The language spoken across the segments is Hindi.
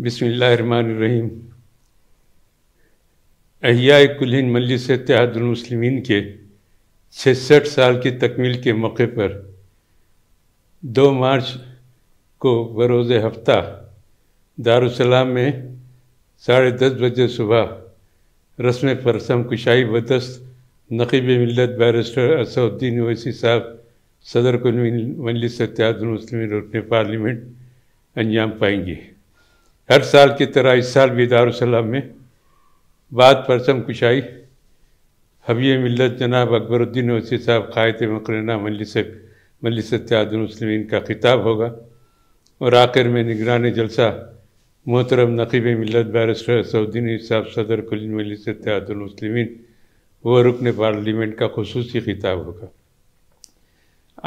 बिस्मिल्लाहिर्रहमानिर्रहीम। अहियाए कुल हिंद मजलिस-ए-इत्तेहादुल मुस्लिमीन के 66 साल की तकमील के मौके पर 2 मार्च को बरोज़ हफ्ता दारुस सलाम में 10:30 बजे सुबह रस्म फरसम कुशाई बदस्त नक़ीब मिलत बैरिस्टर असदुद्दीन ओवैसी साहब सदर कुल हिंद मजलिस-ए-इत्तेहादुल मुस्लिमीन रुकन पार्लियामेंट अंजाम पाएंगे। हर साल की तरह इस साल भी दारुस सलाम में बाद परचम कुशाई हबीब मिल्लत जनाब अकबरुद्दीन ओवैसी साहब कायद मकरना मजलिस-ए-इत्तेहादुल मुस्लिमीन का खिताब होगा और आखिर में निगरान जलसा मोहतरम नक़ीब मिल्लत बैरिस्टर असदुद्दीन ओवैसी साहब सदर कुल हिंद मजलिस-ए-इत्तेहादुल मुस्लिमीन व रुकन पार्लियामेंट का खुसूसी खिताब होगा।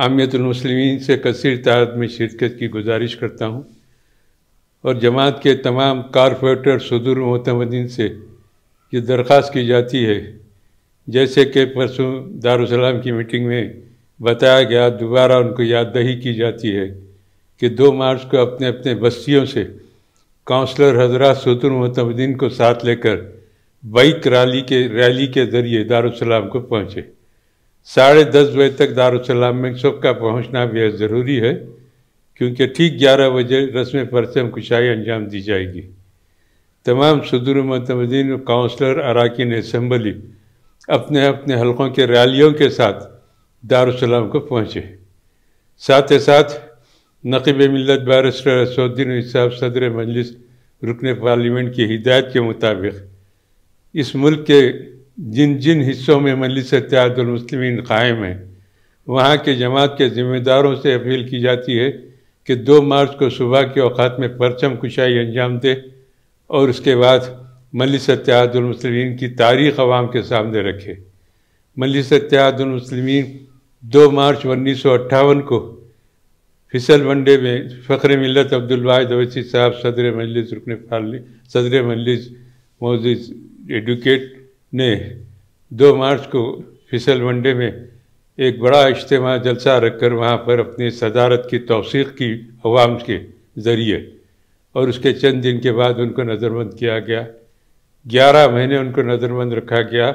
आमियतुल मुस्लिमीन से कसीर तादाद में शिरकत की गुजारिश करता हूँ और जमात के तमाम कारपोरेटर सदूर मोहतमदीन से ये दरख्वास्त की जाती है, जैसे कि परसों दारुस सलाम की मीटिंग में बताया गया, दोबारा उनको याद दही की जाती है कि 2 मार्च को अपने अपने बस्तियों से काउंसलर हजरात सदूर मोहतमदीन को साथ लेकर बाइक रैली के ज़रिए दारुस सलाम को पहुँचे। 10:30 बजे तक दारुस सलाम में सबका पहुँचना बेहद ज़रूरी है क्योंकि ठीक 11 बजे रस्म परचम कुशाई अंजाम दी जाएगी। तमाम सदूर मोहतमदीन और काउंसलर अराकीन असम्बली अपने अपने हलकों के रैलियों के साथ दारुस सलाम को पहुँचे। साथ ही साथ नक़ीब मिल्लत बैरिस्टर असदुद्दीन ओवैसी साहब सदर मजलिस रुकन पार्लियामेंट की हिदायत के मुताबिक इस मुल्क के जिन जिन हिस्सों में मजलिस-ए-इत्तेहादुल मुस्लिमीन कायम है वहाँ के जमात के ज़िम्मेदारों से अपील की जाती है कि 2 मार्च को सुबह के औक़ात में परचम कुशाई अंजाम दे और उसके बाद मजलिस-ए-इत्तेहादुल मुस्लिमीन की तारीख़ अवाम के सामने रखे। मजलिस-ए-इत्तेहादुल मुस्लिमीन 2 मार्च 1958 को फैसल मंडी में फ़ख्र मिल्लत अब्दुल वाहिद ओवैसी साहब सदर मजलिस रुकन पार्लियामेंट सदर मजलिस मौजूद एडुकेट ने 2 मार्च को फैसल मंडी में एक बड़ा इज्तिमा जलसा रखकर वहाँ पर अपनी सदारत की तौसीक़ की अवाम के ज़रिए और उसके चंद दिन के बाद उनको नज़रबंद किया गया। 11 महीने उनको नज़रबंद रखा गया।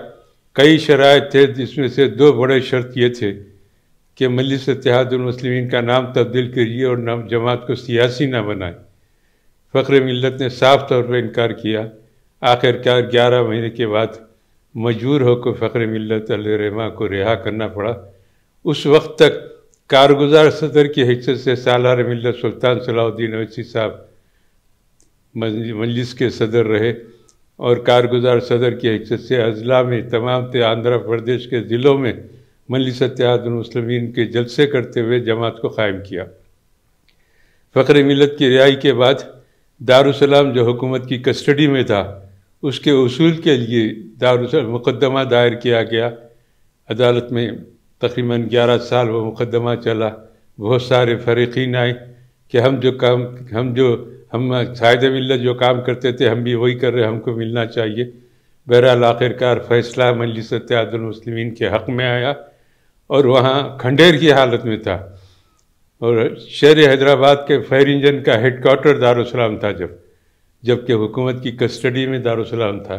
कई शराइत थे जिसमें से 2 बड़े शर्त ये थे कि मजलिस-ए-इत्तेहादुल मुस्लिमीन का नाम तब्दील करिए और नाम जमात को सियासी ना बनाए। फ़ख्र मिल्लत ने साफ तौर पर इनकार किया। आखिरकार 11 महीने के बाद मजबूर होकर फ़ख्र मिल्लत अलैहिर्रहमा को रिहा करना पड़ा। उस वक्त तक कारगुजार सदर की हैसियत से सालार मिल्लत सुल्तान सलाउद्दीन ओवैसी साहब मजलिस के सदर रहे और कारगुजार सदर की हैसियत से अजला में तमाम आंध्र प्रदेश के ज़िलों में मजलिस-ए-इत्तेहादुल मुस्लिमीन के जलसे करते हुए जमात को कायम किया। फ़ख्र मिल्लत की रिहाई के बाद दारुस सलाम जो हुकूमत की कस्टडी में था उसके उसूल के लिए दारुस मुकदमा दायर किया गया। अदालत में तकरीबन 11 साल वो मुकदमा चला। बहुत सारे फरीकीन आए कि हम साहिब मिल्लत जो काम करते थे हम भी वही कर रहे, हमको मिलना चाहिए। बहरहाल आखिरकार फ़ैसला मजलिस-ए-इत्तेहादुल मुस्लिमीन के हक़ में आया और वहाँ खंडेर की हालत में था और शहर हैदराबाद के फायर इंजन का हेड क्वार्टर दारुस सलाम था जबकि हुकूमत की कस्टडी में दारुस सलाम था।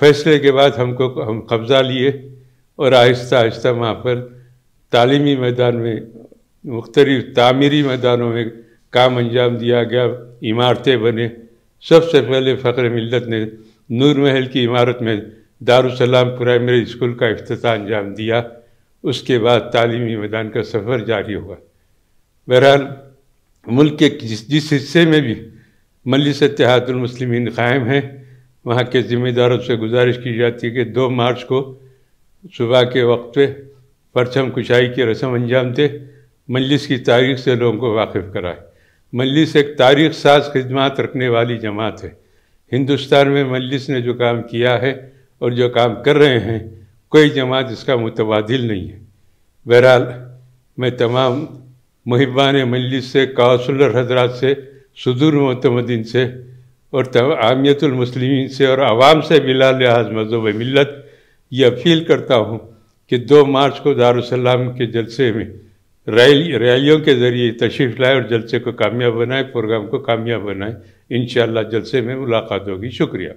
फ़ैसले के बाद हम कब्ज़ा लिए और आहिस्ता आहिस्ता वहाँ पर तालीमी मैदान में मुख्तलिफ तामीरी मैदानों में काम अंजाम दिया गया। इमारतें बने। सबसे पहले फ़ख्र मिल्लत ने नूर महल की इमारत में दारुस सलाम प्राइमरी स्कूल का इफ्तिताह अंजाम दिया। उसके बाद तालीमी मैदान का सफ़र जारी हुआ। बहरहाल मुल्क के जिस हिस्से में भी मजलिस-ए-इत्तेहादुल मुस्लिमीन कायम हैं वहाँ के ज़िम्मेदारों से गुजारिश की जाती है कि 2 मार्च को सुबह के वक्त पे परचम कुशाई की रस्म अंजाम दे, मजलिस की तारीख से लोगों को वाकिफ़ कराए। मजलिस एक तारीख साज खिदमत रखने वाली जमात है। हिंदुस्तान में मजलिस ने जो काम किया है और जो काम कर रहे हैं कोई जमात इसका मुतबादिल नहीं है। बहरहाल मैं तमाम मुहिबान मजलिस से काउंसलर हजरात से सुदूर मोहतमदीन से और आमियतुल मुस्लिमीन से और आवाम से बिला लिहाज मज़हब मिल्लत ये अपील करता हूँ कि 2 मार्च को दारुस सलाम के जलसे में रैलियों के ज़रिए तशरीफ़ लाए और जलसे को कामयाब बनाए, प्रोग्राम को कामयाब बनाए। इंशाअल्लाह जलसे में मुलाकात होगी। शुक्रिया।